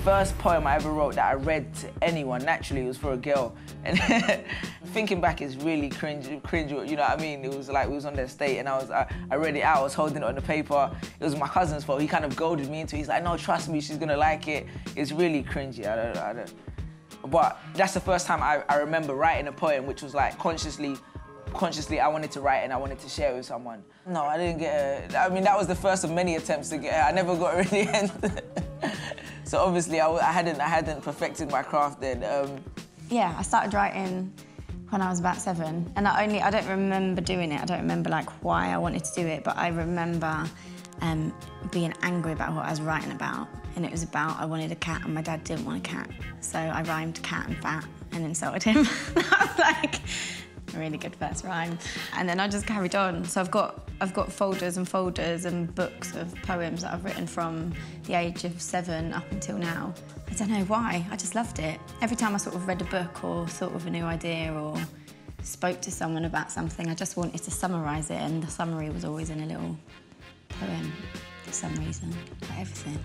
first poem I ever wrote that I read to anyone, naturally, it was for a girl. And thinking back is really cringe, you know what I mean? It was like, we was on the estate and I read it out, I was holding it on the paper. It was my cousin's fault, he kind of goaded me into it. He's like, no, trust me, she's gonna like it. It's really cringy, I don't. But that's the first time I remember writing a poem, which was like consciously I wanted to write and I wanted to share it with someone. No, I didn't get a, I mean, that was the first of many attempts to get her. I never got her in the end. So obviously I hadn't perfected my craft then. Yeah, I started writing when I was about 7. And I don't remember doing it. I don't remember like why I wanted to do it, but I remember being angry about what I was writing about. And it was about I wanted a cat and my dad didn't want a cat. So I rhymed cat and fat and insulted him. I was like, a really good first rhyme. And then I just carried on. So I've got folders and folders and books of poems that I've written from the age of 7 up until now. I don't know why, I just loved it. Every time I sort of read a book or thought of a new idea or spoke to someone about something, I just wanted to summarise it, and the summary was always in a little poem for some reason, for everything.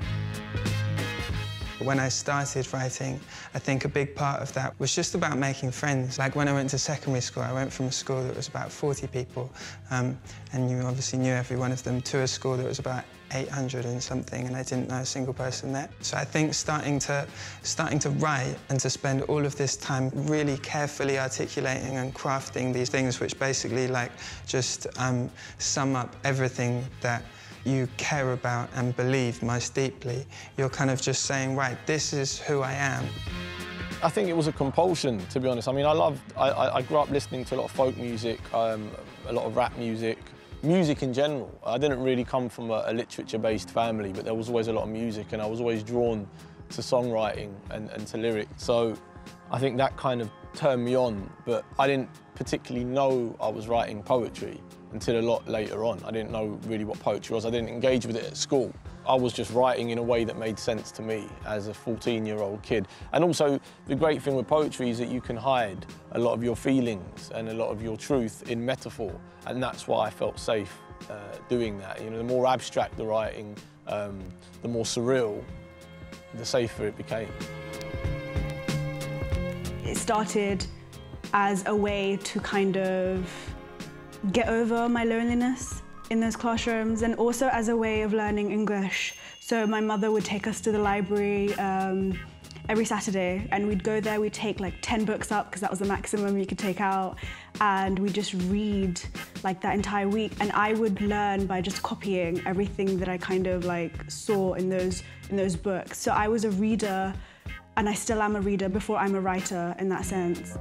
When I started writing, I think a big part of that was just about making friends. Like when I went to secondary school, I went from a school that was about 40 people, and you obviously knew every one of them, to a school that was about 800 and something, and I didn't know a single person there. So I think starting to write and to spend all of this time really carefully articulating and crafting these things, which basically like just sum up everything that you care about and believe most deeply, you're kind of just saying, right, this is who I am. I think it was a compulsion, to be honest. I mean, I grew up listening to a lot of folk music, a lot of rap music, music in general. I didn't really come from a literature-based family, but there was always a lot of music, and I was always drawn to songwriting and to lyrics. So I think that kind of turned me on, but I didn't particularly know I was writing poetry until a lot later on. I didn't know really what poetry was. I didn't engage with it at school. I was just writing in a way that made sense to me as a 14-year-old kid. And also, the great thing with poetry is that you can hide a lot of your feelings and a lot of your truth in metaphor, and that's why I felt safe doing that. You know, the more abstract the writing, the more surreal, the safer it became. It started as a way to kind of get over my loneliness in those classrooms, and also as a way of learning English. So my mother would take us to the library every Saturday, and we'd go there, we'd take like 10 books up, because that was the maximum you could take out, and we'd just read like that entire week. And I would learn by just copying everything that I kind of like saw in those books. So I was a reader, and I still am a reader before I'm a writer in that sense.